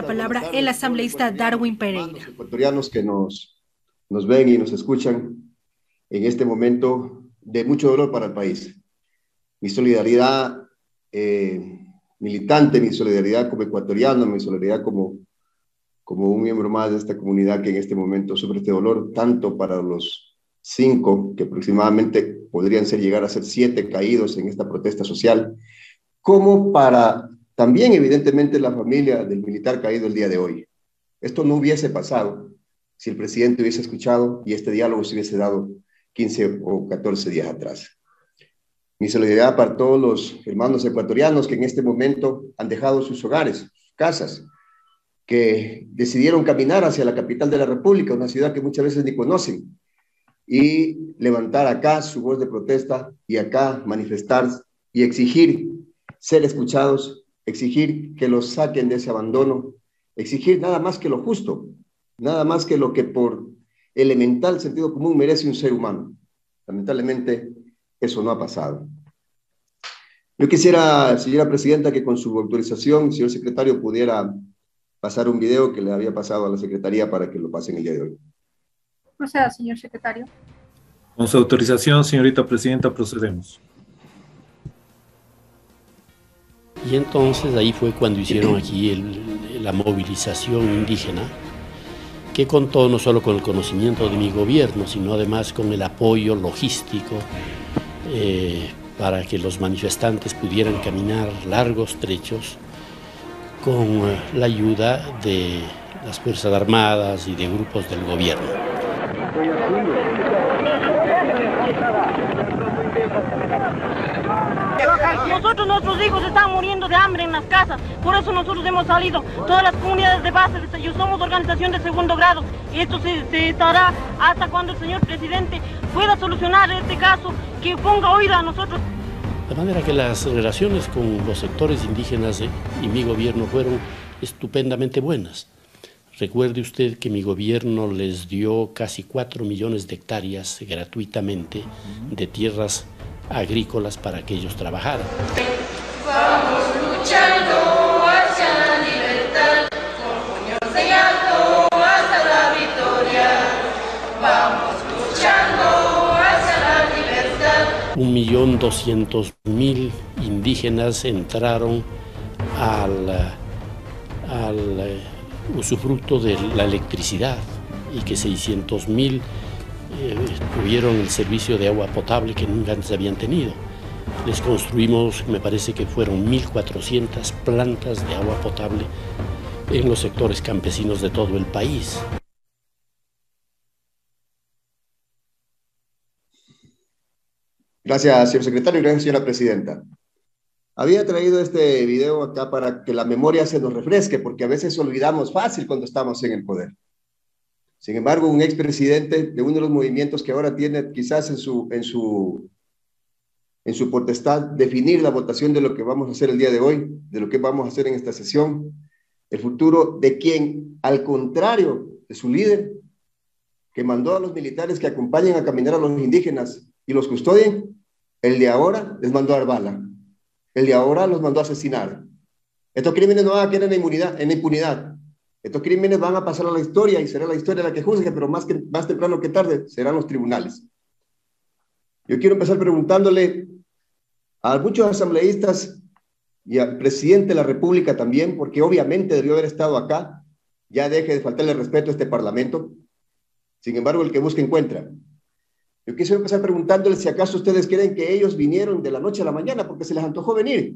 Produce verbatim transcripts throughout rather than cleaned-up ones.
La palabra el asambleísta Darwin Pereira. Los ecuatorianos que nos, nos ven y nos escuchan en este momento de mucho dolor para el país. Mi solidaridad eh, militante, mi solidaridad como ecuatoriano, mi solidaridad como, como un miembro más de esta comunidad que en este momento sufre este dolor, tanto para los cinco, que aproximadamente podrían ser, llegar a ser siete caídos en esta protesta social, como para también evidentemente la familia del militar caído el día de hoy. Esto no hubiese pasado si el presidente hubiese escuchado y este diálogo se hubiese dado quince o catorce días atrás. Mi solidaridad para todos los hermanos ecuatorianos que en este momento han dejado sus hogares, sus casas, que decidieron caminar hacia la capital de la República, una ciudad que muchas veces ni conocen, y levantar acá su voz de protesta y acá manifestar y exigir ser escuchados, exigir que los saquen de ese abandono, exigir nada más que lo justo, nada más que lo que por elemental sentido común merece un ser humano. Lamentablemente, eso no ha pasado. Yo quisiera, señora presidenta, que con su autorización, señor secretario, pudiera pasar un video que le había pasado a la secretaría para que lo pasen el día de hoy. Proceda, señor secretario. Con su autorización, señorita presidenta, procedemos. Y entonces ahí fue cuando hicieron aquí el, la movilización indígena, que contó no solo con el conocimiento de mi gobierno, sino además con el apoyo logístico eh, para que los manifestantes pudieran caminar largos trechos con eh, la ayuda de las Fuerzas Armadas y de grupos del gobierno. Nosotros, nuestros hijos están muriendo de hambre en las casas, por eso nosotros hemos salido, todas las comunidades de base, yo somos organización de segundo grado, esto se, se estará hasta cuando el señor presidente pueda solucionar este caso, que ponga oído a nosotros. De manera que las relaciones con los sectores indígenas y mi gobierno fueron estupendamente buenas. Recuerde usted que mi gobierno les dio casi cuatro millones de hectáreas gratuitamente de tierras agrícolas para que ellos trabajaran. Vamos luchando hacia la libertad, con puños en alto hasta la victoria. Vamos luchando hacia la libertad. Un millón doscientos mil indígenas entraron al, al usufructo de la electricidad y que seiscientos mil Eh, tuvieron el servicio de agua potable que nunca antes habían tenido. Les construimos, me parece que fueron mil cuatrocientas plantas de agua potable en los sectores campesinos de todo el país. Gracias, señor secretario, y gracias, señora presidenta. Había traído este video acá para que la memoria se nos refresque, porque a veces olvidamos fácil cuando estamos en el poder. Sin embargo, un expresidente de uno de los movimientos que ahora tiene quizás en su, en, su, en su potestad definir la votación de lo que vamos a hacer el día de hoy, de lo que vamos a hacer en esta sesión, el futuro de quien, al contrario de su líder, que mandó a los militares que acompañen a caminar a los indígenas y los custodien, el de ahora les mandó a dar bala, el de ahora los mandó a asesinar. Estos crímenes no van a quedar en inmunidad, en impunidad. Estos crímenes van a pasar a la historia y será la historia la que juzgue, pero más, que, más temprano que tarde serán los tribunales. Yo quiero empezar preguntándole a muchos asambleístas y al presidente de la República también, porque obviamente debió haber estado acá, ya deje de faltarle respeto a este parlamento, sin embargo el que busca encuentra. Yo quisiera empezar preguntándole si acaso ustedes creen que ellos vinieron de la noche a la mañana porque se les antojó venir.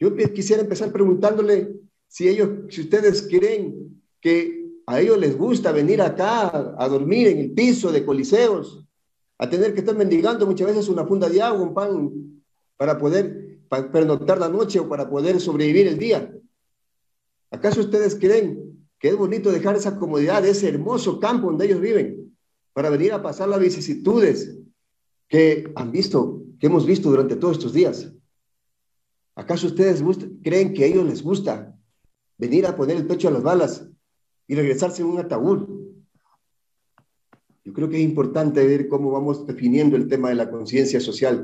Yo quisiera empezar preguntándole Si, ellos, si ustedes creen que a ellos les gusta venir acá a dormir en el piso de coliseos, a tener que estar mendigando muchas veces una funda de agua, un pan, para poder para pernoctar la noche o para poder sobrevivir el día. ¿Acaso ustedes creen que es bonito dejar esa comodidad, ese hermoso campo donde ellos viven, para venir a pasar las vicisitudes que han visto, que hemos visto durante todos estos días? ¿Acaso ustedes gusta, creen que a ellos les gusta venir a poner el pecho a las balas y regresarse en un ataúd? Yo creo que es importante ver cómo vamos definiendo el tema de la conciencia social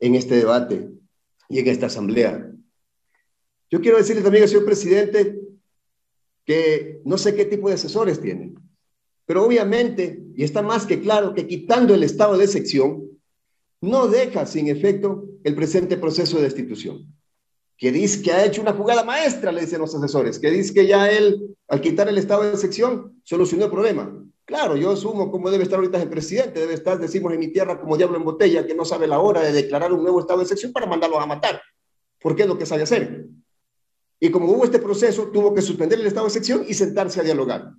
en este debate y en esta asamblea. Yo quiero decirle también al señor presidente que no sé qué tipo de asesores tienen. Pero obviamente, y está más que claro, que quitando el estado de excepción, no deja sin efecto el presente proceso de destitución. Que dice que ha hecho una jugada maestra, le dicen los asesores, que dice que ya él, al quitar el estado de excepción, solucionó el problema. Claro, yo asumo cómo debe estar ahorita el presidente, debe estar, decimos en mi tierra, como diablo en botella, que no sabe la hora de declarar un nuevo estado de excepción para mandarlos a matar, porque es lo que sabe hacer. Y como hubo este proceso, tuvo que suspender el estado de excepción y sentarse a dialogar.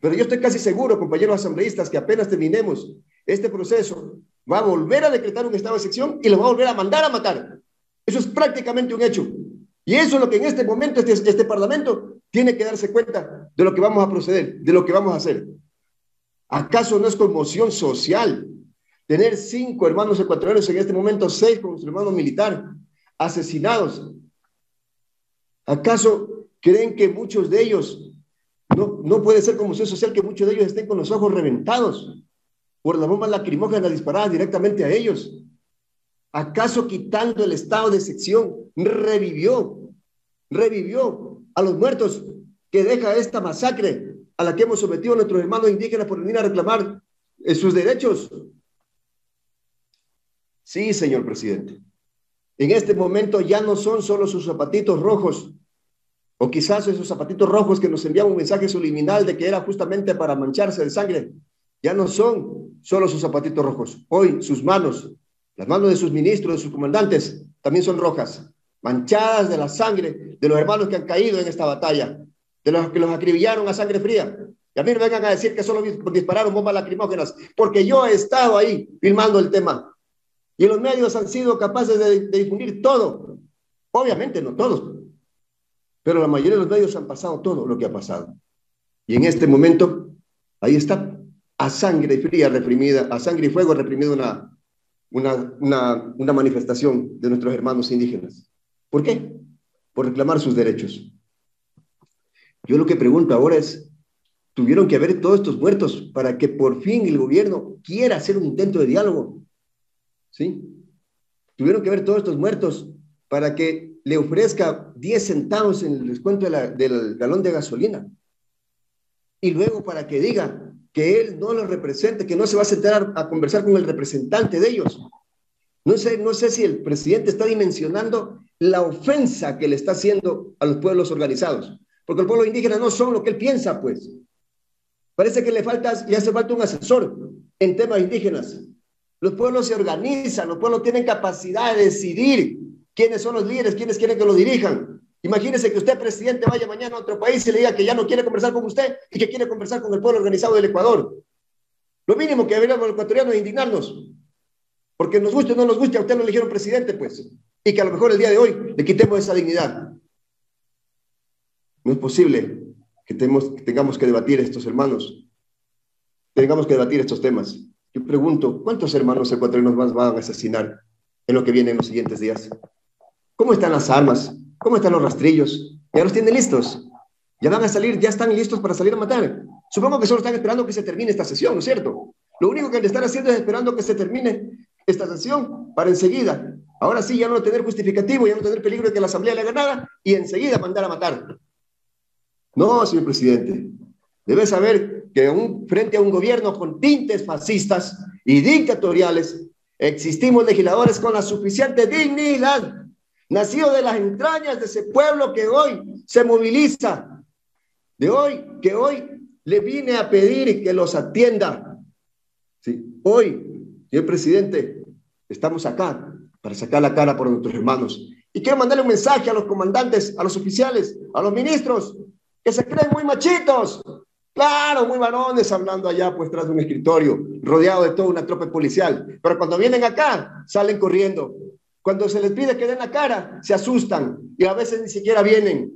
Pero yo estoy casi seguro, compañeros asambleístas, que apenas terminemos este proceso, va a volver a decretar un estado de excepción y los va a volver a mandar a matar. Eso es prácticamente un hecho. Y eso es lo que en este momento este, este Parlamento tiene que darse cuenta de lo que vamos a proceder, de lo que vamos a hacer. ¿Acaso no es conmoción social tener cinco hermanos ecuatorianos, en este momento seis con su hermano militar, asesinados? ¿Acaso creen que muchos de ellos... No, no puede ser conmoción social que muchos de ellos estén con los ojos reventados por las bombas lacrimógenas disparadas directamente a ellos? ¿Acaso quitando el estado de excepción revivió, revivió a los muertos que deja esta masacre a la que hemos sometido a nuestros hermanos indígenas por venir a reclamar eh, sus derechos? Sí, señor presidente. En este momento ya no son solo sus zapatitos rojos, o quizás esos zapatitos rojos que nos enviaban un mensaje subliminal de que era justamente para mancharse de sangre. Ya no son solo sus zapatitos rojos. Hoy sus manos, las manos de sus ministros, de sus comandantes, también son rojas, manchadas de la sangre de los hermanos que han caído en esta batalla, de los que los acribillaron a sangre fría. Y a mí no vengan a decir que solo dispararon bombas lacrimógenas, porque yo he estado ahí filmando el tema. Y los medios han sido capaces de, de difundir todo. Obviamente no todos, pero la mayoría de los medios han pasado todo lo que ha pasado. Y en este momento, ahí está, a sangre fría reprimida, a sangre y fuego reprimida una, una, una, una manifestación de nuestros hermanos indígenas. ¿Por qué? Por reclamar sus derechos. Yo lo que pregunto ahora es, ¿tuvieron que haber todos estos muertos para que por fin el gobierno quiera hacer un intento de diálogo? ¿Sí? ¿Tuvieron que haber todos estos muertos para que le ofrezca diez centavos en el descuento de la, del galón de gasolina? Y luego para que diga que él no lo representa, que no se va a sentar a, a conversar con el representante de ellos. No sé, no sé si el presidente está dimensionando la ofensa que le está haciendo a los pueblos organizados, porque el pueblo indígena no son lo que él piensa, pues. Parece que le, falta, le hace falta un asesor en temas indígenas. Los pueblos se organizan, los pueblos tienen capacidad de decidir quiénes son los líderes, quiénes quieren que lo dirijan. Imagínese que usted, presidente, vaya mañana a otro país y le diga que ya no quiere conversar con usted y que quiere conversar con el pueblo organizado del Ecuador. Lo mínimo que deberíamos los ecuatorianos es indignarnos, porque nos guste o no nos guste, a usted lo eligieron presidente, pues, y que a lo mejor el día de hoy le quitemos esa dignidad. No es posible que tengamos que debatir estos hermanos, tengamos que debatir estos temas. Yo pregunto, ¿cuántos hermanos ecuatorianos más van a asesinar en lo que viene en los siguientes días? ¿Cómo están las armas? ¿Cómo están los rastrillos? Ya los tienen listos. Ya van a salir, ya están listos para salir a matar. Supongo que solo están esperando que se termine esta sesión, ¿no es cierto? Lo único que están haciendo es esperando que se termine esta sesión para enseguida. Ahora sí, ya no tener justificativo, ya no tener peligro de que la Asamblea le haga nada y enseguida mandar a matar. No, señor presidente. Debe saber que un, frente a un gobierno con tintes fascistas y dictatoriales, existimos legisladores con la suficiente dignidad, nacido de las entrañas de ese pueblo que hoy se moviliza, de hoy, que hoy le vine a pedir que los atienda. Sí, hoy, señor presidente, estamos acá para sacar la cara por nuestros hermanos. Y quiero mandarle un mensaje a los comandantes, a los oficiales, a los ministros, que se creen muy machitos, claro, muy varones hablando allá, pues, tras de un escritorio, rodeado de toda una tropa policial. Pero cuando vienen acá, salen corriendo. Cuando se les pide que den la cara, se asustan y a veces ni siquiera vienen.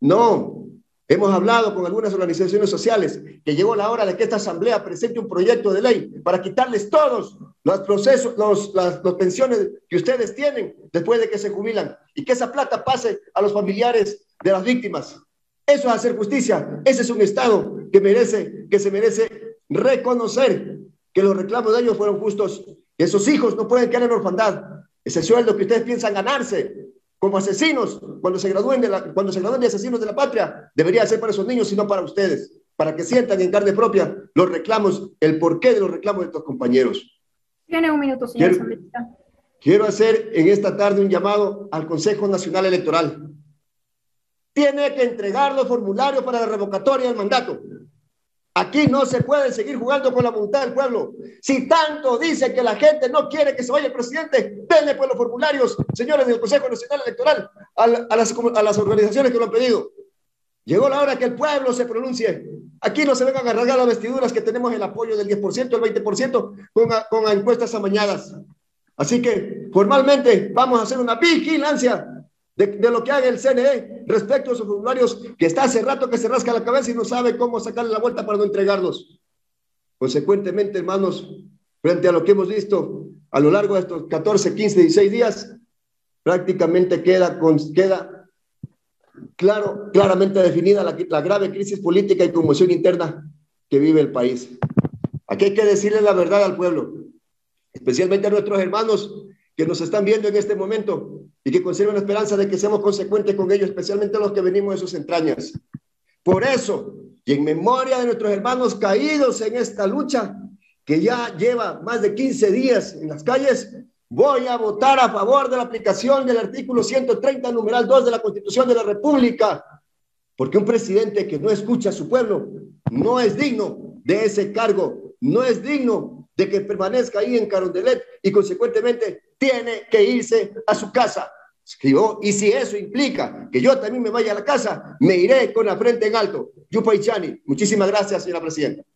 No, hemos hablado con algunas organizaciones sociales que llegó la hora de que esta asamblea presente un proyecto de ley para quitarles todos los procesos, los, las los pensiones que ustedes tienen después de que se jubilan y que esa plata pase a los familiares de las víctimas. Eso es hacer justicia. Ese es un Estado que merece, que se merece reconocer que los reclamos de ellos fueron justos. Esos hijos no pueden quedar en orfandad. Ese sueldo que ustedes piensan ganarse como asesinos, cuando se gradúen de, la, cuando se gradúen de asesinos de la patria, debería ser para esos niños, sino para ustedes, para que sientan en carne propia los reclamos, el porqué de los reclamos de estos compañeros. Tiene un minuto, señor asambleísta. Quiero hacer en esta tarde un llamado al Consejo Nacional Electoral. Tiene que entregar los formularios para la revocatoria del mandato. Aquí no se puede seguir jugando con la voluntad del pueblo. Si tanto dice que la gente no quiere que se vaya el presidente, denle pues los formularios, señores del Consejo Nacional Electoral, a, la, a, las, a las organizaciones que lo han pedido. Llegó la hora que el pueblo se pronuncie. Aquí no se vengan a rasgar las vestiduras, que tenemos el apoyo del diez por ciento, el veinte por ciento, con, a, con a encuestas amañadas. Así que formalmente vamos a hacer una vigilancia De, de lo que haga el C N E respecto a sus formularios, que está hace rato que se rasca la cabeza y no sabe cómo sacarle la vuelta para no entregarlos. Consecuentemente, hermanos, frente a lo que hemos visto a lo largo de estos catorce, quince, dieciséis días, prácticamente queda, con, queda claro, claramente definida la, la grave crisis política y conmoción interna que vive el país. Aquí hay que decirle la verdad al pueblo, especialmente a nuestros hermanos que nos están viendo en este momento y que conserven la esperanza de que seamos consecuentes con ellos, especialmente los que venimos de sus entrañas. Por eso, y en memoria de nuestros hermanos caídos en esta lucha, que ya lleva más de quince días en las calles, voy a votar a favor de la aplicación del artículo ciento treinta, numeral dos de la Constitución de la República, porque un presidente que no escucha a su pueblo no es digno de ese cargo, no es digno de que permanezca ahí en Carondelet y consecuentemente tiene que irse a su casa. Yo, y si eso implica que yo también me vaya a la casa, me iré con la frente en alto. Yupaychani. Muchísimas gracias, señora presidenta.